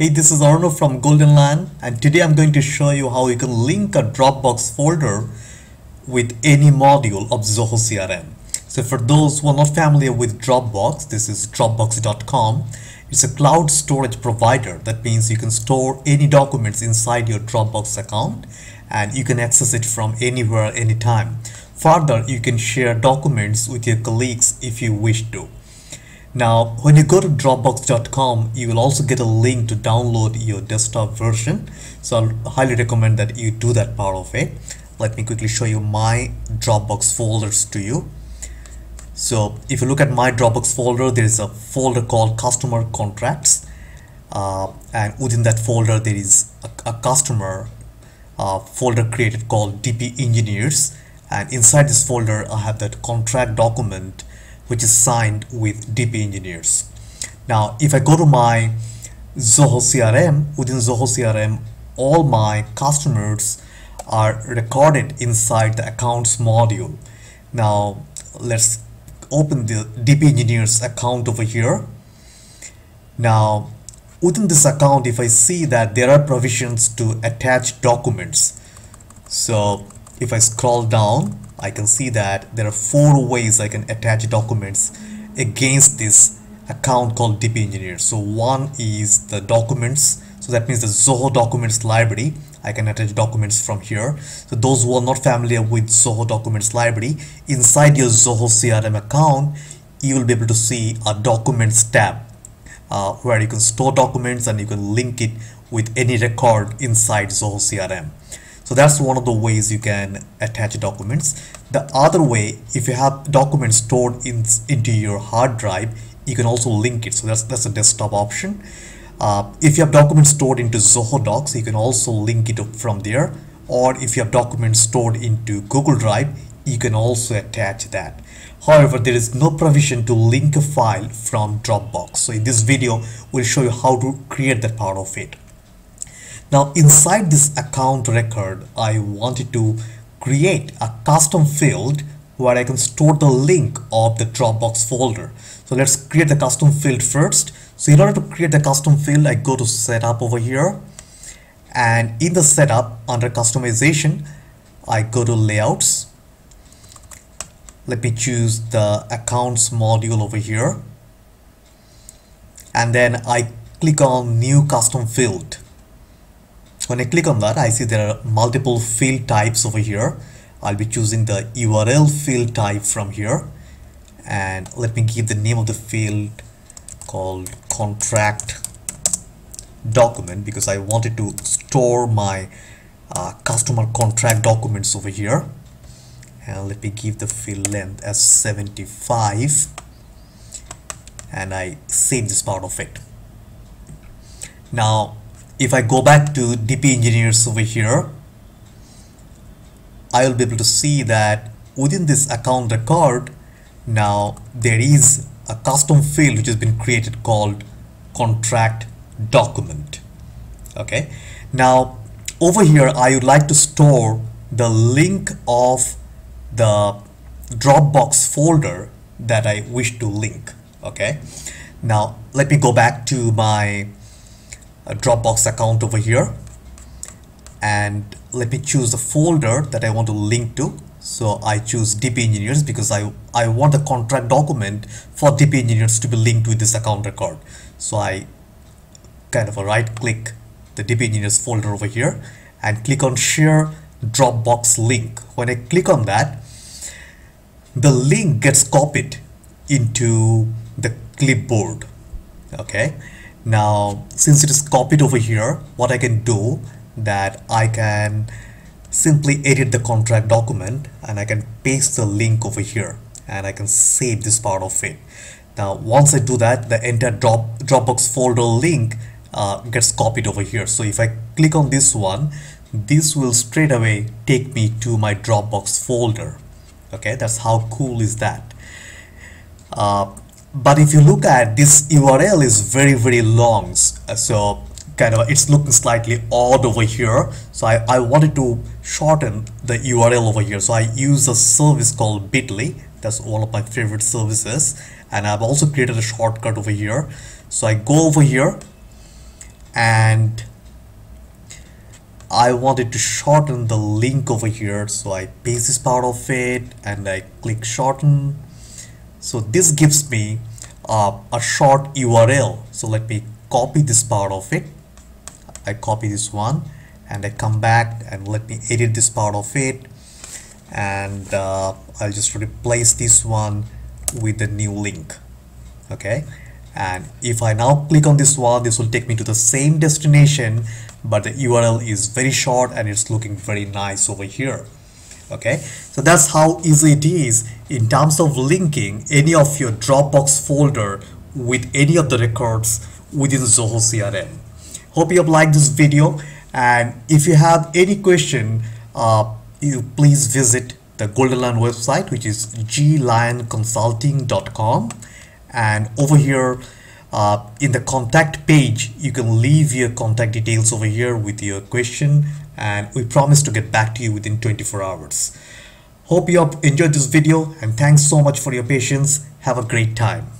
Hey, this is Arno from GoldenLion, and today I'm going to show you how you can link a Dropbox folder with any module of Zoho CRM. So for those who are not familiar with Dropbox, this is dropbox.com. It's a cloud storage provider. That means you can store any documents inside your Dropbox account and you can access it from anywhere, anytime. Further, you can share documents with your colleagues if you wish to. Now, when you go to dropbox.com, you will also get a link to download your desktop version. So I'll highly recommend that you do that part of it. Let me quickly show you my Dropbox folders to you. So if you look at my Dropbox folder, there is a folder called customer contracts. And within that folder, there is a customer folder created called DP engineers. And inside this folder, I have that contract document which is signed with DP engineers. Now, if I go to my Zoho CRM, within Zoho CRM, all my customers are recorded inside the accounts module. Now, let's open the DP engineers account over here. Now, within this account, if I see that there are provisions to attach documents. So if I scroll down, I can see that there are 4 ways I can attach documents against this account called DP engineers. So one is the documents. So that means the Zoho documents library. I can attach documents from here. So those who are not familiar with Zoho documents library, inside your Zoho CRM account, you will be able to see a documents tab where you can store documents and you can link it with any record inside Zoho CRM. So that's one of the ways you can attach documents. The other way, if you have documents stored into your hard drive, you can also link it. So that's a desktop option. If you have documents stored into Zoho Docs, you can also link it up from there. Or if you have documents stored into Google Drive, you can also attach that. However, there is no provision to link a file from Dropbox. So in this video, we'll show you how to create that part of it. Now, inside this account record, I wanted to create a custom field where I can store the link of the Dropbox folder. So let's create the custom field first. So in order to create the custom field, I go to setup over here. And in the setup under customization, I go to layouts. Let me choose the accounts module over here. And then I click on new custom field. When I click on that, I see there are multiple field types over here. I'll be choosing the URL field type from here. And let me give the name of the field called contract document because I wanted to store my customer contract documents over here. And let me give the field length as 75. And I save this part of it. Now, if I go back to DP engineers over here, I will be able to see that within this account record, now there is a custom field which has been created called contract document. Okay. Now over here, I would like to store the link of the Dropbox folder that I wish to link. Okay. Now let me go back to my Dropbox account over here and let me choose the folder that I want to link to. So I choose DP engineers because I want the contract document for DP engineers to be linked with this account record. So I kind of right click the DP engineers folder over here and click on share Dropbox link. When I click on that, the link gets copied into the clipboard. Okay. Now, since it is copied over here, what I can do that I can simply edit the contract document and I can paste the link over here and I can save this part of it. Now, once I do that, the entire Dropbox folder link gets copied over here. So if I click on this one, this will straight away take me to my Dropbox folder. Okay, that's how cool is that. But if you look at this URL is very, very long, so kind of it's looking slightly odd over here. So I wanted to shorten the URL over here. So I use a service called bitly. That's one of my favorite services. And I've also created a shortcut over here. So I go over here and I wanted to shorten the link over here, so I paste this part of it and I click shorten. So this gives me a short URL. So let me copy this part of it. I copy this one and I come back and let me edit this part of it, and I'll just replace this one with the new link. Okay, and if I now click on this one, this will take me to the same destination, but the URL is very short and it's looking very nice over here. Okay, so that's how easy it is in terms of linking any of your Dropbox folder with any of the records within Zoho CRM. Hope you have liked this video, and if you have any question, you please visit the GoldenLion website, which is glionconsulting.com, and over here in the contact page you can leave your contact details over here with your question, and we promise to get back to you within 24 hours. Hope you have enjoyed this video, and thanks so much for your patience. Have a great time.